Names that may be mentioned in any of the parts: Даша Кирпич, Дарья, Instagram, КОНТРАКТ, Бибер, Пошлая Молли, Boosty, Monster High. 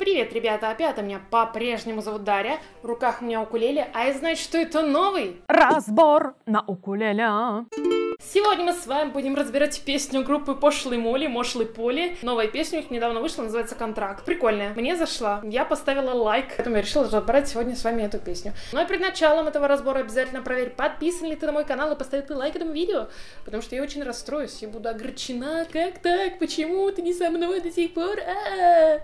Привет, ребята, опять меня по-прежнему зовут Дарья, в руках у меня укулеле, а это значит, что это новый разбор на укулеле. Сегодня мы с вами будем разбирать песню группы Пошлой Молли, Мошлы Поли. Новая песня у них недавно вышла, называется «Контракт». Прикольная, мне зашла, я поставила лайк, поэтому я решила разобрать сегодня с вами эту песню. Но и перед началом этого разбора обязательно проверь, подписан ли ты на мой канал и поставил ты лайк этому видео, потому что я очень расстроюсь и буду огорчена. Как так? Почему ты не со мной до сих пор?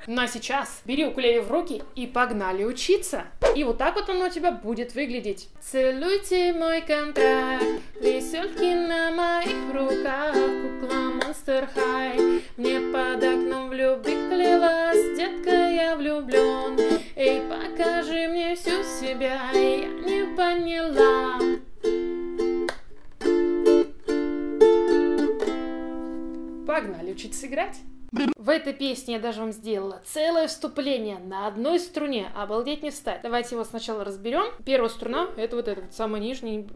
Ну а сейчас бери укулеле в руки и погнали учиться. И вот так вот оно у тебя будет выглядеть. Целуйте мой контракт, веселки на моих руках, кукла Monster High. Мне под окном в любви клялась, детка, я влюблен. Эй, покажи мне всю себя, я не поняла. Погнали учиться играть. В этой песне я даже вам сделала целое вступление на одной струне. Обалдеть не встать. Давайте его сначала разберем. Первая струна, это вот этот, самый нижний,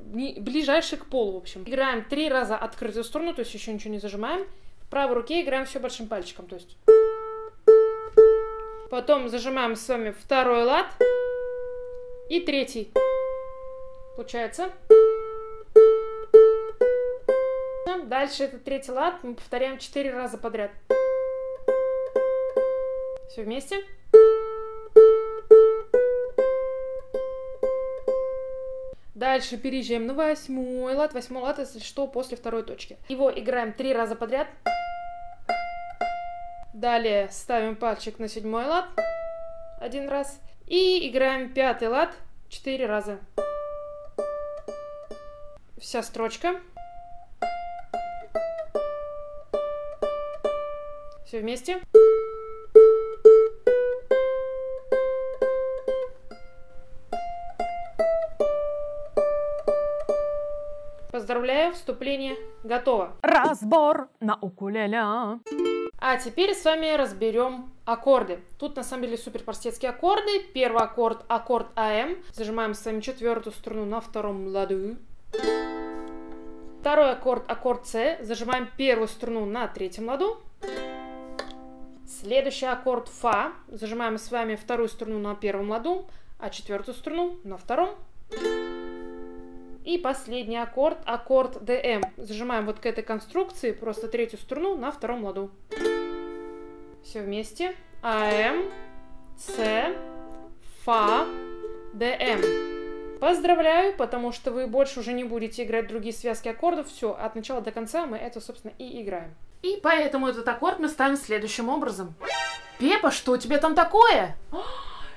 ближайший к полу, в общем. Играем 3 раза открытую струну, то есть еще ничего не зажимаем. В правой руке играем все большим пальчиком, то есть. Потом зажимаем с вами 2-й лад и 3-й. Получается. Дальше этот 3-й лад мы повторяем 4 раза подряд. Все вместе. Дальше переезжаем на 8-й лад. 8-й лад, если что, после 2-й точки. Его играем 3 раза подряд. Далее ставим пальчик на 7-й лад 1 раз. И играем 5-й лад 4 раза. Вся строчка. Все вместе. Поздравляю, вступление готово. Разбор на укулеле. А теперь с вами разберем аккорды. Тут на самом деле супер простецкие аккорды. Первый аккорд, аккорд АМ. Зажимаем с вами 4-ю струну на 2-м ладу. Второй аккорд, аккорд С. Зажимаем 1-ю струну на 3-м ладу. Следующий аккорд Фа. Зажимаем с вами 2-ю струну на 1-м ладу, а 4-ю струну на 2-м. И последний аккорд, аккорд ДМ. Зажимаем вот к этой конструкции просто 3-ю струну на 2-м ладу. Все вместе. АМ, С, Фа, ДМ. Поздравляю, потому что вы больше уже не будете играть другие связки аккордов. Все, от начала до конца мы это, собственно, и играем. И поэтому этот аккорд мы ставим следующим образом. Пепа, что у тебя там такое?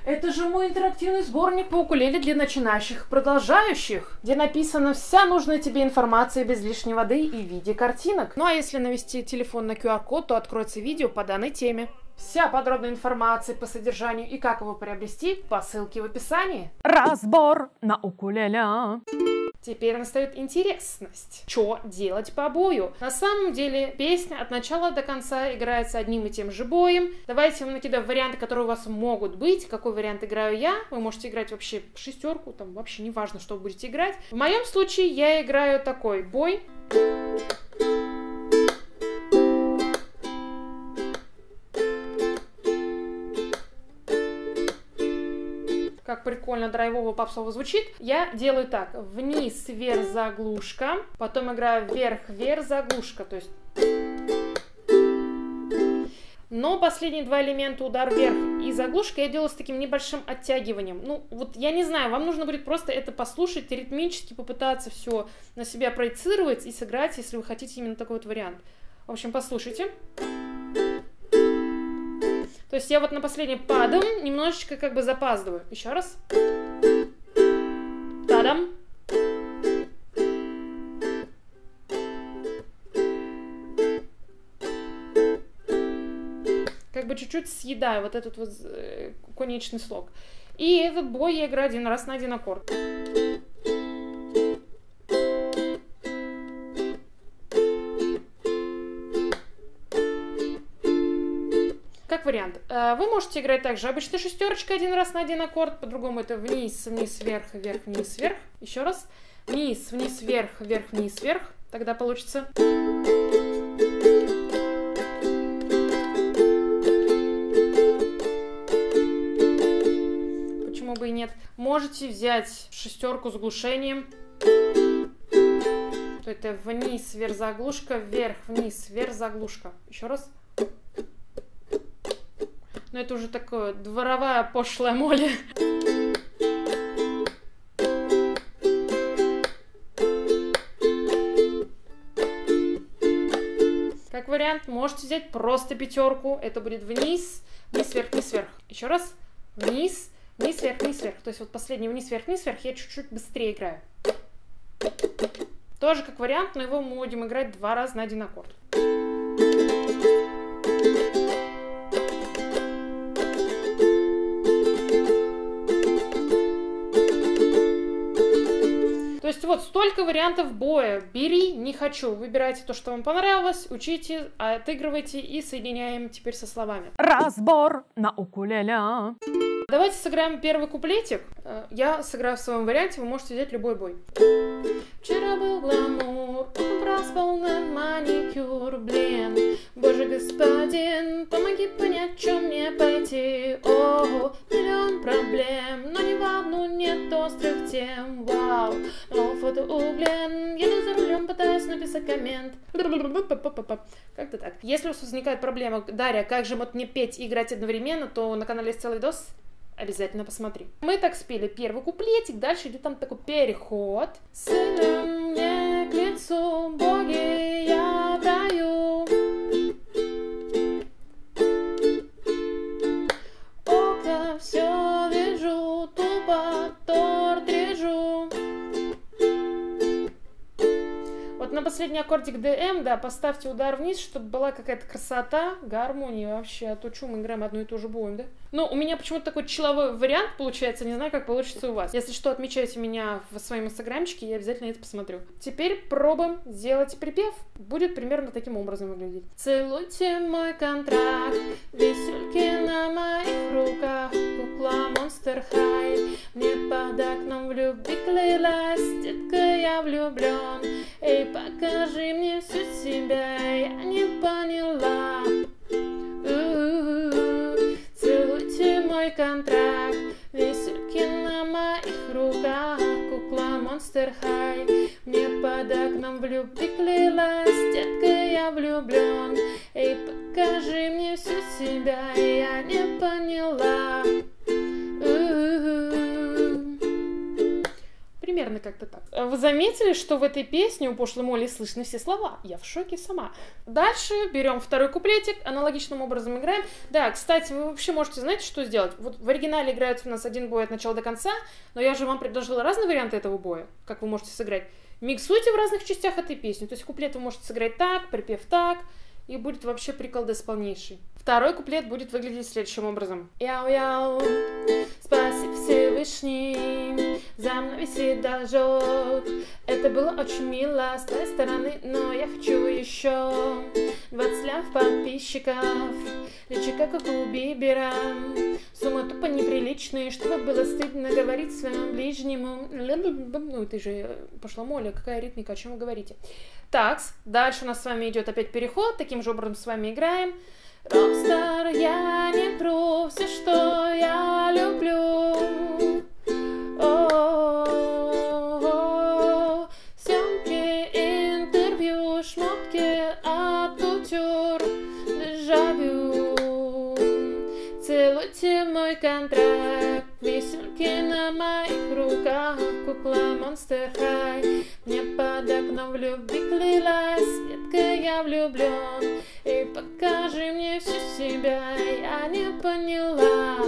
Это же мой интерактивный сборник по укулеле для начинающих и продолжающих, где написана вся нужная тебе информация без лишней воды и в виде картинок. Ну а если навести телефон на QR-код, то откроется видео по данной теме. Вся подробная информация по содержанию и как его приобрести по ссылке в описании. Разбор на укулеле. Теперь настает интересность. Что делать по бою? На самом деле песня от начала до конца играется одним и тем же боем. Давайте я вам накидаю варианты, которые у вас могут быть. Какой вариант играю я? Вы можете играть вообще 6-ку, там вообще не важно, что вы будете играть. В моем случае я играю такой бой. Как прикольно драйвово попсово звучит. Я делаю так. Вниз, вверх, заглушка. Потом играю вверх, вверх, заглушка. То есть... Но последние 2 элемента, удар вверх и заглушка, я делаю с таким небольшим оттягиванием. Ну, вот я не знаю, вам нужно будет просто это послушать, ритмически попытаться все на себя проецировать и сыграть, если вы хотите именно такой вот вариант. В общем, послушайте. То есть я вот на последнем падам немножечко как бы запаздываю. Еще раз. Падам. Как бы чуть-чуть съедаю вот этот вот конечный слог. И этот бой я играю 1 раз на 1 аккорд. Вариант. Вы можете играть также обычно 6-ка 1 раз на 1 аккорд, по-другому это вниз, вниз, вверх, вверх, вниз, вверх. Еще раз. Вниз, вниз, вверх, вверх, вниз, вверх. Тогда получится. бы и нет. Можете взять шестерку с глушением. То это вниз, вверх, заглушка, вверх, вниз, вверх, заглушка. Еще раз. Но это уже такое дворовая пошлая молли. Как вариант, можете взять просто пятерку. Это будет вниз, вниз, вверх, вниз, вверх. Еще раз. Вниз, вниз, вверх, вниз, вверх. То есть вот последний вниз, вверх я чуть-чуть быстрее играю. Тоже как вариант, но его мы будем играть два раза на один аккорд. Вот столько вариантов боя. Бери, не хочу. Выбирайте то, что вам понравилось, учите, отыгрывайте и соединяем теперь со словами. Разбор на укулеле. Давайте сыграем первый куплетик. Я сыграю в своем варианте, вы можете взять любой бой. Вчера был гламур, просполнен маникюр, блин. Боже господин, помоги понять, чем мне пойти. Ого, миллион проблем, но ни в одну нет острых тем. Вау, но фотоуглен, еду за рулем, пытаюсь написать коммент. Как-то так. Если у вас возникает проблема, Дарья, как же вот мне петь и играть одновременно, то на канале есть целый видос. Обязательно посмотри. Мы так спели первый куплетик, дальше идет там такой переход. Сыном мне к лицу боги я даю. Око все вижу, тупо торт режу. Вот на последний аккордик ДМ, да, поставьте удар вниз, чтобы была какая-то красота, гармония вообще. А то чё мы играем одну и ту же будем, да? Но у меня почему-то такой человой вариант получается, не знаю, как получится у вас. Если что, отмечайте меня в своем инстаграмчике, я обязательно это посмотрю. Теперь пробуем делать припев. Будет примерно таким образом выглядеть. Целуйте мой контракт, весельки на моих руках, кукла Monster High. Мне под окном в любви клялась, детка, я влюблен. Эй, покажи мне всю себя, я не поняла. Контракт, весельки на моих руках, кукла Monster High. Мне под окном в любви клялась, детка, я влюблен. Эй, покажи мне всю себя, я не поняла. Примерно как-то так. Вы заметили, что в этой песне у пошлой Молли слышны все слова? Я в шоке сама. Дальше берем второй куплетик, аналогичным образом играем. Да, кстати, вы вообще можете, знаете, что сделать? Вот в оригинале играется у нас один бой от начала до конца, но я же вам предложила разные варианты этого боя, как вы можете сыграть. Миксуйте в разных частях этой песни, то есть куплет вы можете сыграть так, припев так, и будет вообще приколдес полнейший. Второй куплет будет выглядеть следующим образом. Яу-яу, спасибо Всевышний, за мной висит должок. Это было очень мило с твоей стороны, но я хочу еще 20 ляв подписчиков, личика как у Бибера. Сумма тупо неприличная, чтобы было стыдно говорить своему ближнему. Ну ты же пошла Молли, какая ритмика, о чем вы говорите? Такс, дальше у нас с вами идет опять переход, таким же образом с вами играем. Рокстар, я не тру, все, что я люблю. О-о-о-о-о. Съемки, интервью, шмотки от кутюр, дежавю. Целуйте мой контракт, висельки на моих руках, кукла Monster High. Мне под окном в любви клялась, детка, я влюблен. И покажи мне всю себя, я не поняла.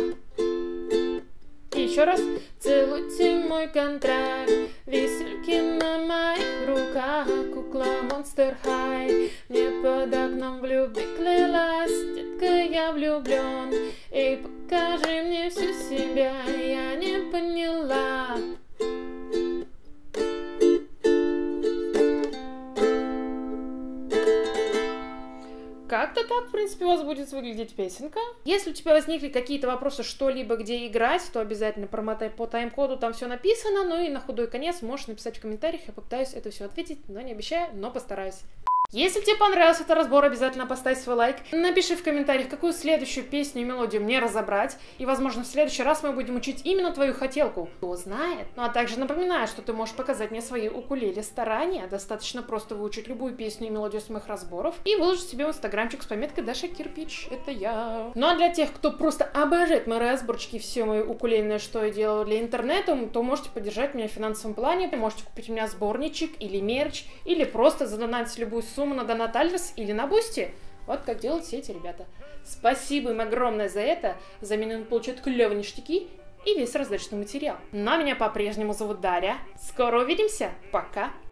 И еще раз. Целуйте мой контракт, весельки на моих руках, кукла Monster High. Мне под окном в любви клялась, детка, я влюблен. И покажи мне всю себя, я не поняла. Как-то так, в принципе, у вас будет выглядеть песенка. Если у тебя возникли какие-то вопросы, что-либо, где играть, то обязательно промотай по тайм-коду, там все написано. Ну и на худой конец можешь написать в комментариях, я попытаюсь это все ответить, но не обещаю, но постараюсь. Если тебе понравился этот разбор, обязательно поставь свой лайк. Напиши в комментариях, какую следующую песню и мелодию мне разобрать. И, возможно, в следующий раз мы будем учить именно твою хотелку. Кто знает? Ну, а также напоминаю, что ты можешь показать мне свои укулеле старания. Достаточно просто выучить любую песню и мелодию с моих разборов. И выложить себе в инстаграмчик с пометкой Даша Кирпич. Это я. Ну, а для тех, кто просто обожает мои разборчики и все мои укулельные, что я делаю для интернета, то можете поддержать меня в финансовом плане. Вы можете купить у меня сборничек или мерч, или просто задонатить любую сумму на донат-адрес или на Boosty. Вот как делают все эти ребята. Спасибо им огромное за это. За меня они получают клевые ништяки и весь раздаточный материал. Но меня по-прежнему зовут Дарья. Скоро увидимся. Пока.